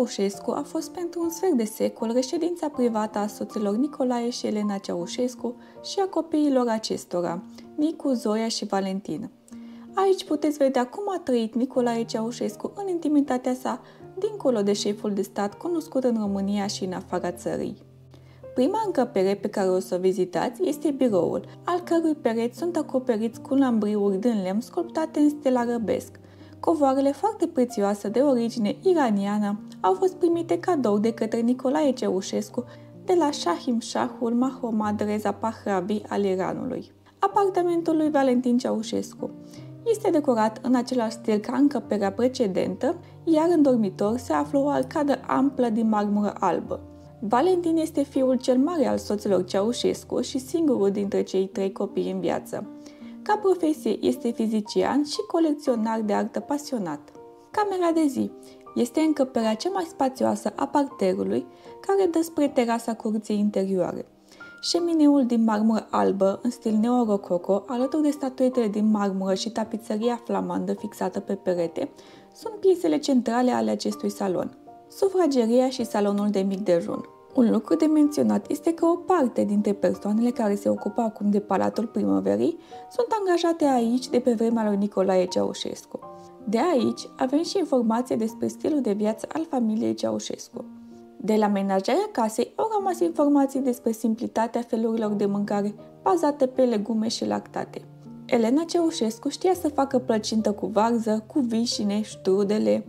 Ceaușescu a fost pentru un sfert de secol reședința privată a soților Nicolae și Elena Ceaușescu și a copiilor acestora, Nicu, Zoia și Valentin. Aici puteți vedea cum a trăit Nicolae Ceaușescu în intimitatea sa, dincolo de șeful de stat cunoscut în România și în afara țării. Prima încăpere pe care o să o vizitați este biroul, al cărui pereți sunt acoperiți cu lambriuri din lemn sculptate în stil arabesc. Covoarele foarte prețioase de origine iraniană au fost primite cadou de către Nicolae Ceaușescu de la Shahim Shahul Mahomad, Reza Pahrabi al Iranului. Apartamentul lui Valentin Ceaușescu este decorat în același stil ca încăperea precedentă, iar în dormitor se află o arcadă amplă din marmură albă. Valentin este fiul cel mare al soților Ceaușescu și singurul dintre cei trei copii în viață. Ca profesie este fizician și colecționar de artă pasionat. Camera de zi este încăperea cea mai spațioasă a parterului, care dă spre terasa curții interioare. Șemineul din marmură albă, în stil neorococo, alături de statuetele din marmură și tapiseria flamandă fixată pe perete, sunt piesele centrale ale acestui salon. Sufrageria și salonul de mic dejun. Un lucru de menționat este că o parte dintre persoanele care se ocupă acum de Palatul Primăverii sunt angajate aici de pe vremea lui Nicolae Ceaușescu. De aici avem și informație despre stilul de viață al familiei Ceaușescu. De la menajarea casei au rămas informații despre simplitatea felurilor de mâncare bazate pe legume și lactate. Elena Ceaușescu știa să facă plăcintă cu varză, cu vișine, strudele.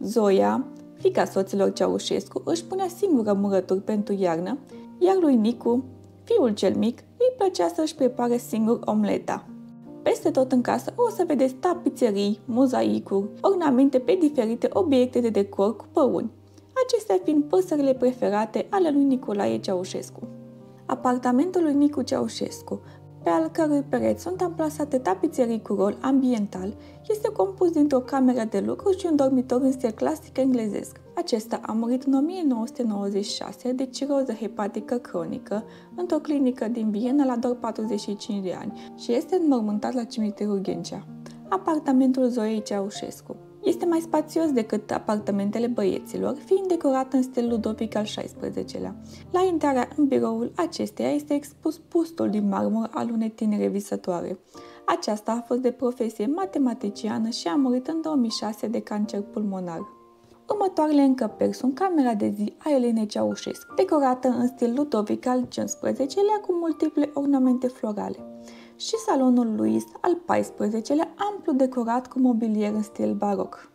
Zoia, fica soților Ceaușescu, își punea singură murături pentru iarnă, iar lui Nicu, fiul cel mic, îi plăcea să își prepare singur omleta. Peste tot în casă o să vedeți tapiserii, mozaicuri, ornamente pe diferite obiecte de decor cu păuni, acestea fiind păsările preferate ale lui Nicolae Ceaușescu. Apartamentul lui Nicu Ceaușescu, pe al cărui pereți sunt amplasate tapiserii cu rol ambiental, este compus dintr-o cameră de lucru și un dormitor în stil clasic englezesc. Acesta a murit în 1996 de ciroză hepatică cronică într-o clinică din Viena la doar 45 de ani și este înmormântat la cimitirul Ghencea. Apartamentul Zoiei Ceaușescu este mai spațios decât apartamentele băieților, fiind decorat în stil Ludovic al XVI-lea. La intrarea în biroul acesteia este expus bustul din marmură al unei tinere visătoare. Aceasta a fost de profesie matematiciană și a murit în 2006 de cancer pulmonar. Următoarele încăperi sunt camera de zi a Elenei Ceaușescu, decorată în stil Ludovic al XV-lea cu multiple ornamente florale, și salonul Louis al XIV-lea, amplu decorat cu mobilier în stil baroc.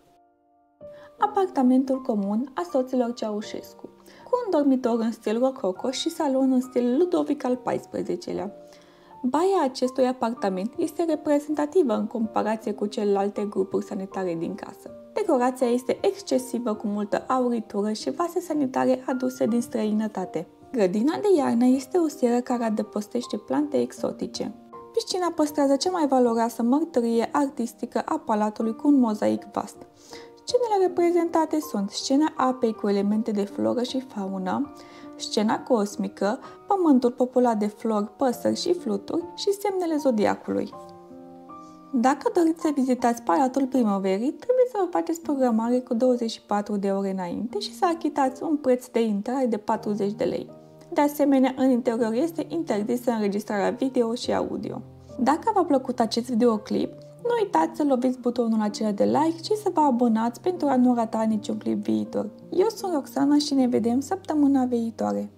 Apartamentul comun a soților Ceaușescu, cu un dormitor în stil rococo și salon în stil Ludovic al XIV-lea. Baia acestui apartament este reprezentativă în comparație cu celelalte grupuri sanitare din casă. Decorația este excesivă, cu multă auritură și vase sanitare aduse din străinătate. Grădina de iarnă este o seră care adăpostește plante exotice. Piscina păstrează cea mai valoroasă mărturie artistică a palatului, cu un mozaic vast. Scenele reprezentate sunt scena apei cu elemente de floră și faună, scena cosmică, pământul populat de flori, păsări și fluturi și semnele zodiacului. Dacă doriți să vizitați Palatul Primăverii, trebuie să vă faceți programare cu 24 de ore înainte și să achitați un preț de intrare de 40 de lei. De asemenea, în interior este interzisă înregistrarea video și audio. Dacă v-a plăcut acest videoclip, nu uitați să loviți butonul acela de like și să vă abonați pentru a nu rata niciun clip viitor. Eu sunt Roxana și ne vedem săptămâna viitoare!